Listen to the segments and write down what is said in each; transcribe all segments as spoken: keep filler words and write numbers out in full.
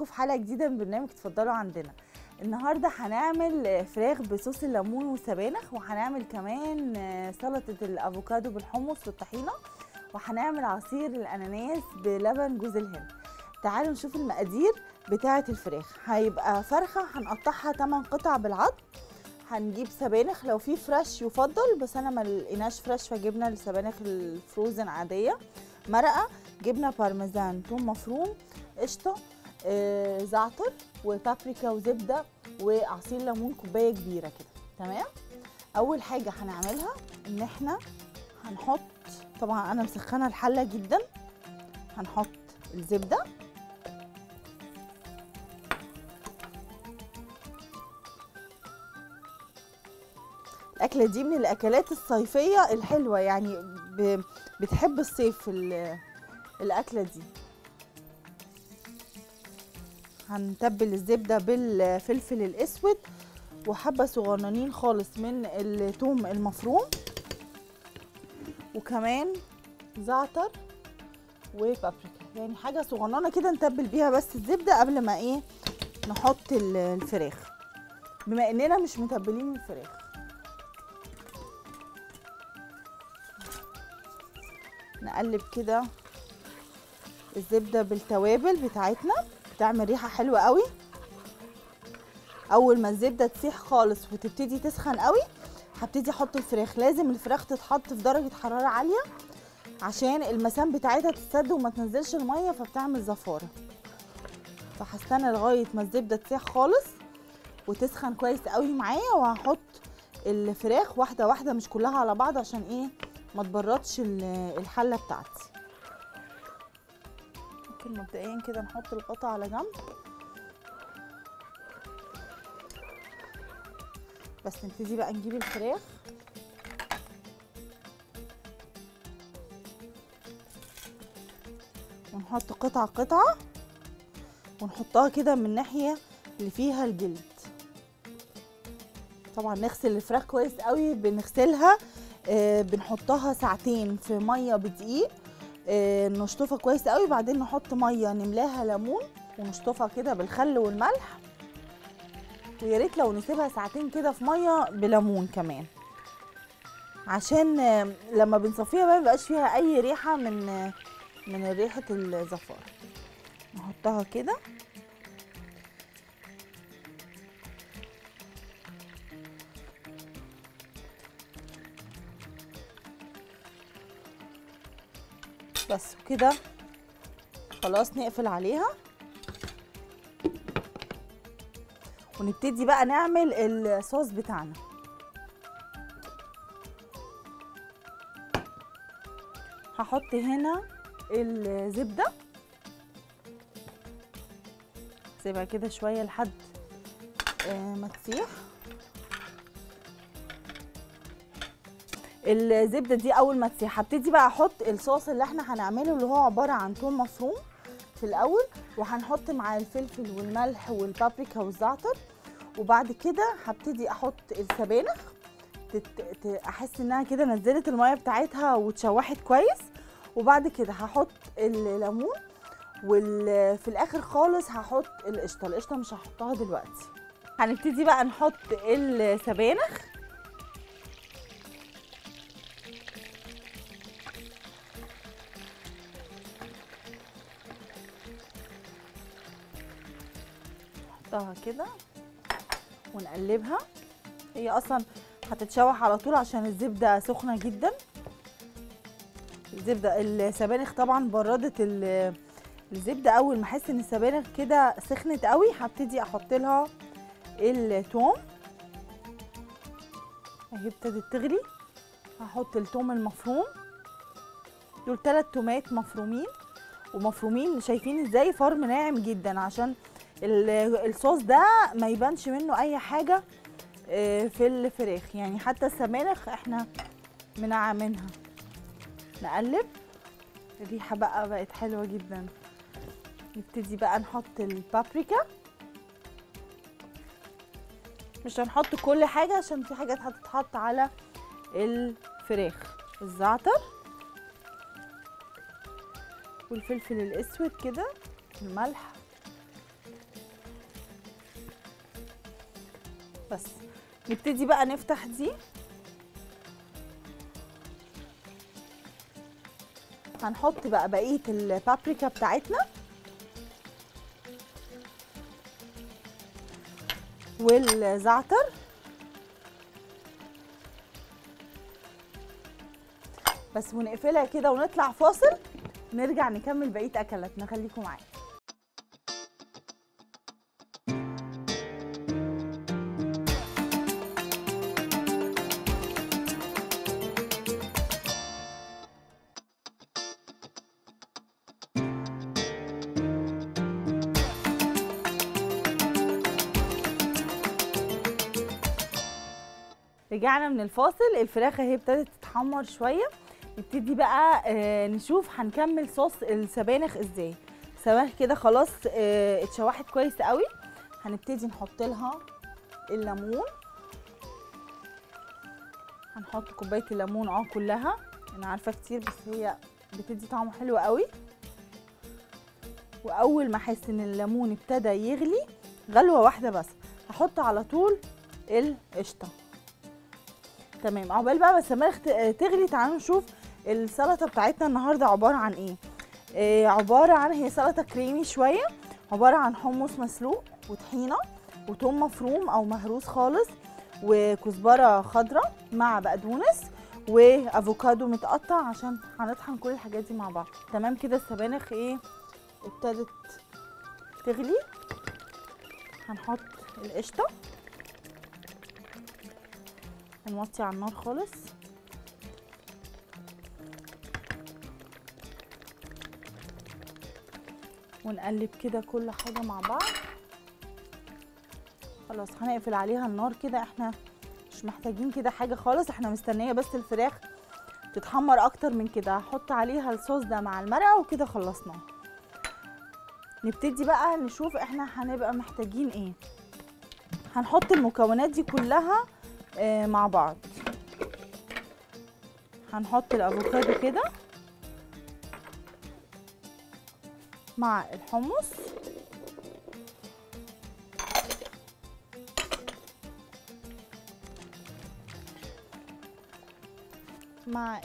بيكم في حلقه جديده من برنامج اتفضلوا عندنا. النهارده هنعمل فراخ بصوص الليمون والسبانخ، وهنعمل كمان سلطه الافوكادو بالحمص والطحينه، وهنعمل عصير الاناناس بلبن جوز الهند. تعالوا نشوف المقادير بتاعه الفراخ. هيبقى فرخه هنقطعها ثمان قطع بالعضد. هنجيب سبانخ، لو في فريش يفضل، بس انا ما لقيناش فريش فجبنا السبانخ الفروزن عاديه. مرقه، جبنه بارميزان، ثوم مفروم، قشطه، آه، زعتر وبابريكا وزبده وعصير ليمون كوبايه كبيره كده. تمام. اول حاجه هنعملها ان احنا هنحط، طبعا انا مسخنه الحله جدا، هنحط الزبده الاكله دي من الاكلات الصيفيه الحلوه، يعني بتحب الصيف الاكله دي. هنتبل الزبده بالفلفل الاسود وحبه صغننين خالص من الثوم المفروم، وكمان زعتر وبابريكا، يعني حاجه صغننه كده نتبل بيها بس الزبده قبل ما ايه نحط الفراخ، بما اننا مش متبلين الفراخ. نقلب كده الزبده بالتوابل بتاعتنا، بتعمل ريحه حلوه قوي. اول ما الزبده تسيح خالص وتبتدي تسخن قوي هبتدي احط الفراخ. لازم الفراخ تتحط في درجه حراره عاليه عشان المسام بتاعتها تتسد وما تنزلش الميه فبتعمل زفاره. فهستنى لغايه ما الزبده تسيح خالص وتسخن كويس قوي معايا، وهحط الفراخ واحده واحده مش كلها على بعض عشان ايه ما تبردش الحله بتاعتي. ممكن مبدئيا كده نحط القطع على جنب، بس نبتدي بقى نجيب الفراخ. ونحط قطعه قطعه ونحطها كده من الناحيه اللي فيها الجلد. طبعا نغسل الفراخ كويس قوي، بنغسلها آه بنحطها ساعتين في ميه بدقيق، آه نشطفها كويس قوي، بعدين نحط ميه نملاها ليمون ونشطفها كده بالخل والملح، ويا ريت لو نسيبها ساعتين كده في ميه بليمون كمان، عشان آه لما بنصفيها ما بيبقاش فيها اي ريحه من آه من ريحه الزفاره. نحطها كده بس وكده خلاص، نقفل عليها ونبتدي بقى نعمل الصوص بتاعنا. هحط هنا الزبدة، سيبها كده شوية لحد ما تسيح. الزبده دي اول ما تسيح هبتدي بقى احط الصوص اللي احنا هنعمله، اللي هو عباره عن ثوم مفروم في الاول، وهنحط معاه الفلفل والملح والبابريكا والزعتر، وبعد كده هبتدي احط السبانخ. احس انها كده نزلت الميه بتاعتها وتشوحت كويس، وبعد كده هحط الليمون، وفي الاخر خالص هحط القشطه. القشطه مش هحطها دلوقتي. هنبتدي بقى نحط السبانخ، نحطها كده ونقلبها. هي اصلا هتتشوح على طول عشان الزبده سخنه جدا. الزبده السبانخ طبعا بردت الزبده. اول ما احس ان السبانخ كده سخنت قوي هبتدي احط لها الثوم. اهي ابتدت تغلي. هحط الثوم المفروم، دول ثلاث تومات مفرومين، ومفرومين شايفين ازاي، فرم ناعم جدا عشان الصوص ده ما يبانش منه اي حاجه في الفراخ، يعني حتى السبانخ احنا منعمينها. نقلب. الريحه بقى بقت حلوه جدا. نبتدي بقى نحط البابريكا. مش هنحط كل حاجه عشان في حاجات هتتحط على الفراخ. الزعتر والفلفل الاسود كده، الملح بس نبتدي بقى نفتح دي. هنحط بقى بقية البابريكا بتاعتنا والزعتر، بس ونقفلها كده ونطلع فاصل، نرجع نكمل بقية أكلاتنا. خليكم معايا. رجعنا من الفاصل، الفراخ اهي ابتدت تتحمر شويه. نبتدي بقى آه نشوف هنكمل صوص السبانخ ازاي. السبانخ كده خلاص آه اتشوحت كويس قوي. هنبتدي نحط لها الليمون، هنحط كوبايه الليمون اه كلها، انا عارفه كتير بس هي بتدي طعم حلو قوي. واول ما احس ان الليمون ابتدى يغلي غلوه واحده بس هحط على طول القشطه. تمام، عقبال بقى ما السبانخ تغلي تعالوا نشوف السلطه بتاعتنا النهارده عباره عن ايه. آه عباره عن هي سلطه كريمي شويه، عباره عن حمص مسلوق وطحينه وتوم مفروم او مهروس خالص وكزبره خضراء مع بقدونس وافوكادو متقطع، عشان هنطحن كل الحاجات دي مع بعض. تمام كده السبانخ ايه ابتدت تغلي، هنحط القشطه، هنوطي على النار خالص. ونقلب كده كل حاجة مع بعض. خلاص هنقفل عليها النار كده، احنا مش محتاجين كده حاجة خالص، احنا مستنية بس الفراخ تتحمر اكتر من كده. هحط عليها الصوص ده مع المرقة وكده خلصنا. نبتدي بقى نشوف احنا هنبقى محتاجين ايه. هنحط المكونات دي كلها مع بعض. هنحط الافوكادو كده مع الحمص مع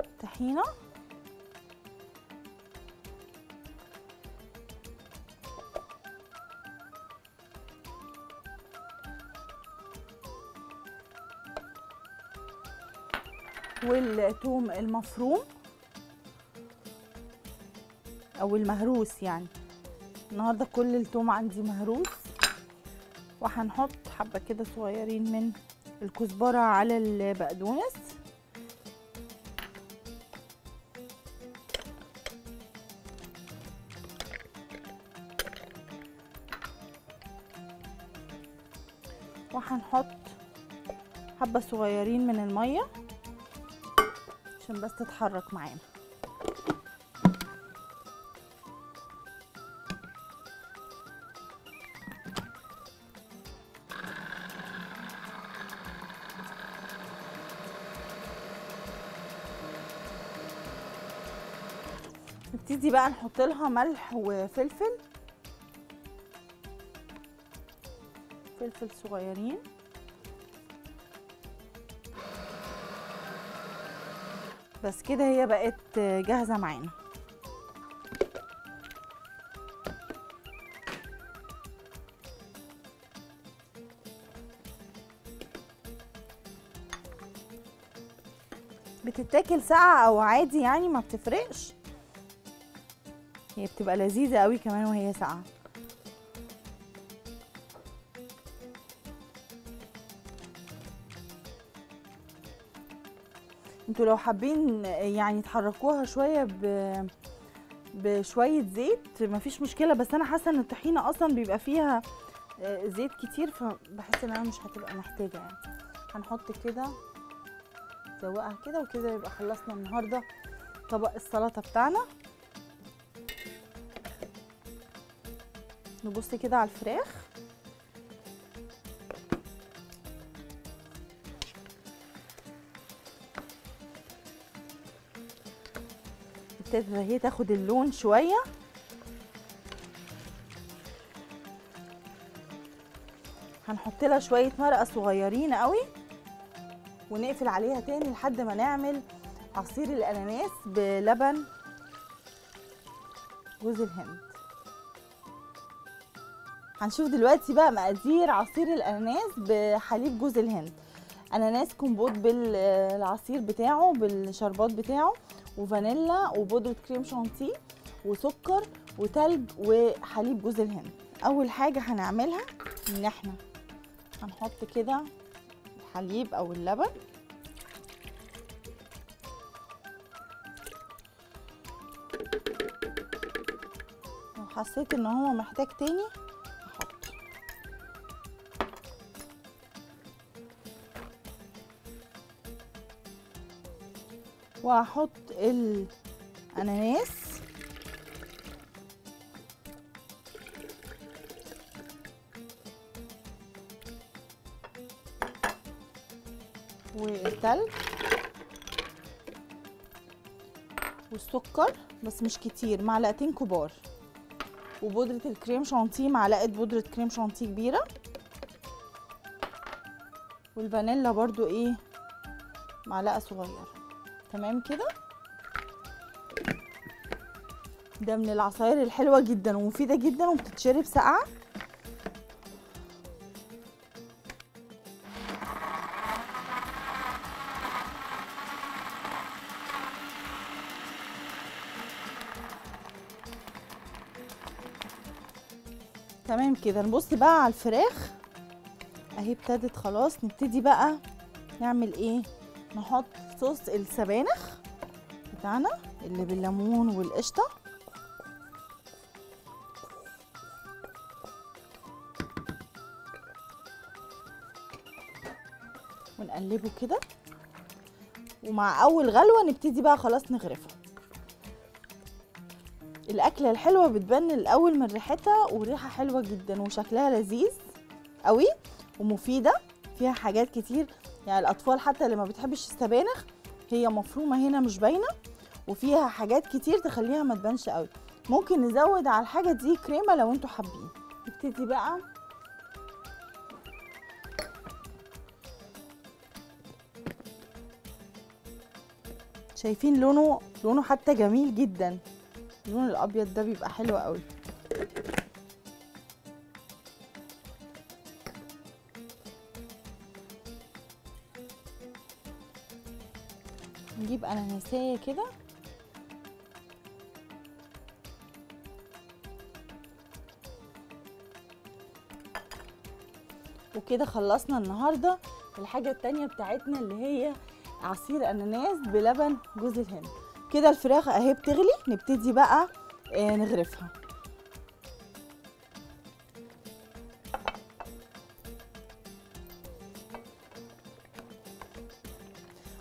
الطحينة والثوم المفروم او المهروس، يعني النهارده كل الثوم عندي مهروس. وهنحط حبه كده صغيرين من الكزبره على البقدونس، وهنحط حبه صغيرين من الميه عشان بس تتحرك معانا. نبتدي بقى نحط لها ملح وفلفل، فلفل صغيرين، بس كده هي بقت جاهزة معانا. بتتاكل ساقعة او عادي يعني ما بتفرقش، هي بتبقى لذيذة قوي كمان وهي ساقعة. انتوا لو حابين يعني تحركوها شويه ب... بشويه زيت مفيش مشكله، بس انا حاسه ان الطحينه اصلا بيبقى فيها زيت كتير، فبحس ان انا مش هتبقى محتاجه يعني. هنحط كده نزوقها كده وكده، يبقى خلصنا النهارده طبق السلطه بتاعنا. نبص كده على الفراخ، ابتدت هي تاخد اللون شويه. هنحط لها شويه مرقه صغيرين قوي ونقفل عليها تاني لحد ما نعمل عصير الاناناس بلبن جوز الهند. هنشوف دلوقتي بقى مقادير عصير الاناناس بحليب جوز الهند. اناناس كمبوت بالعصير بتاعه بالشربات بتاعه وفانيلا وبودره كريم شانتيه وسكر وتلج وحليب جوز الهند. اول حاجه هنعملها ان احنا هنحط كده الحليب او اللبن لو حسيت ان هو محتاج تاني احط. وهحط الاناناس والتلج والسكر بس مش كتير، معلقتين كبار، وبودرة الكريم شانتيه معلقة بودرة كريم شانتيه كبيرة، والفانيلا برضو ايه معلقة صغيرة. تمام كده، ده من العصاير الحلوة جدا ومفيدة جدا وبتتشرب ساقعة. تمام كده، نبص بقى على الفراخ اهي ابتدت خلاص. نبتدي بقى نعمل ايه، نحط صوص السبانخ بتاعنا اللي بالليمون والقشطه. ونقلبه كده، ومع اول غلوه نبتدي بقى خلاص نغرفه. الاكله الحلوه بتبان الاول من ريحتها، وريحه حلوه جدا وشكلها لذيذ قوي ومفيده، فيها حاجات كتير يعني الاطفال حتى اللي ما بتحبش السبانخ هي مفرومه هنا مش باينه، وفيها حاجات كتير تخليها ما تبانش قوي. ممكن نزود على الحاجه دي كريمه لو انتوا حابين. نبتدي بقى شايفين لونه، لونه حتى جميل جدا، اللون الابيض ده بيبقى حلو قوي. نجيب اناناسيه كده وكده. خلصنا النهارده الحاجه التانيه بتاعتنا اللي هي عصير اناناس بلبن جوز الهند. كده الفراخ اهي بتغلي، نبتدي بقى نغرفها.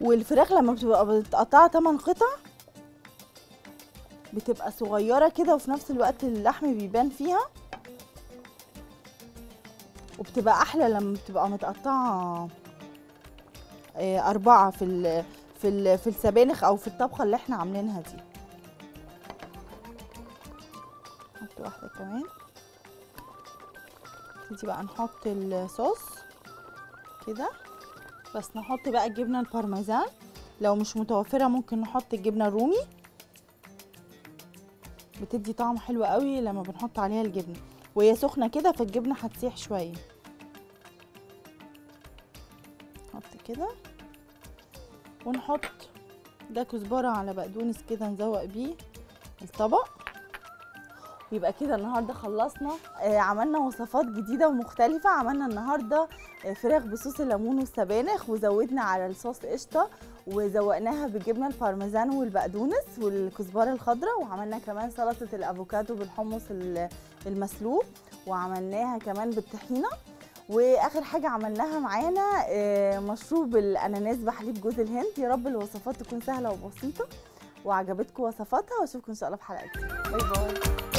والفراخ لما بتبقى متقطعه تمن قطع بتبقى صغيره كده، وفي نفس الوقت اللحم بيبان فيها، وبتبقى احلى لما بتبقى متقطعه اربعه في ال في في السبانخ او في الطبخه اللي احنا عاملينها دي. نحط واحده كمان. نبتدي بقى نحط الصوص كده، بس نحط بقى الجبنه البارميزان، لو مش متوفره ممكن نحط الجبنه الرومي، بتدي طعم حلو قوي لما بنحط عليها الجبنه وهي سخنه كده، فالجبنه هتسيح شويه. نحط كده ونحط ده كزبره على بقدونس كده نزوق بيه الطبق. يبقى كده النهارده خلصنا، آه عملنا وصفات جديده ومختلفه. عملنا النهارده آه فراخ بصوص الليمون والسبانخ، وزودنا على الصوص قشطه، وزوقناها بالجبنه البارميزان والبقدونس والكزبره الخضراء، وعملنا كمان سلطه الافوكادو بالحمص المسلوق، وعملناها كمان بالطحينه، واخر حاجه عملناها معانا مشروب الاناناس بحليب جوز الهند. يا رب الوصفات تكون سهله وبسيطه وعجبتكم وصفاتها، واشوفكم ان شاء الله في حلقه جديده. باي باي.